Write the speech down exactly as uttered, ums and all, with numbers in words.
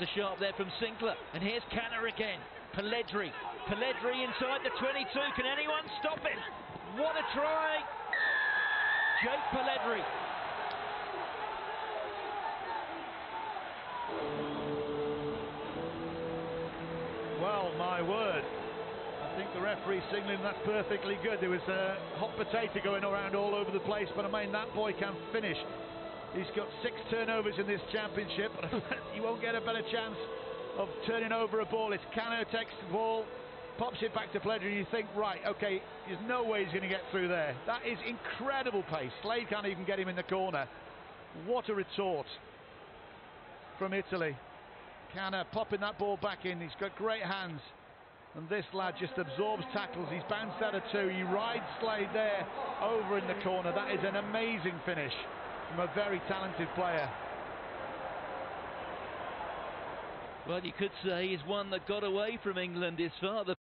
Answer sharp there from Sinclair. And here's Canna again. Polledri. Polledri inside the twenty-two. Can anyone stop it? What a try. Jake Polledri. Well, my word. I think the referee signalling that's perfectly good. There was a hot potato going around all over the place, but I mean, that boy can finish. He's got six turnovers in this championship. You won't get a better chance of turning over a ball. It's Canna takes the ball, pops it back to Polledri, and you think, right, okay, there's no way he's going to get through there. That is incredible pace. Slade can't even get him in the corner. What a retort from Italy. Canna popping that ball back in. He's got great hands. And this lad just absorbs tackles. He's bounced out of two. He rides Slade there over in the corner. That is an amazing finish from a very talented player. Well, you could say he's one that got away from England his father.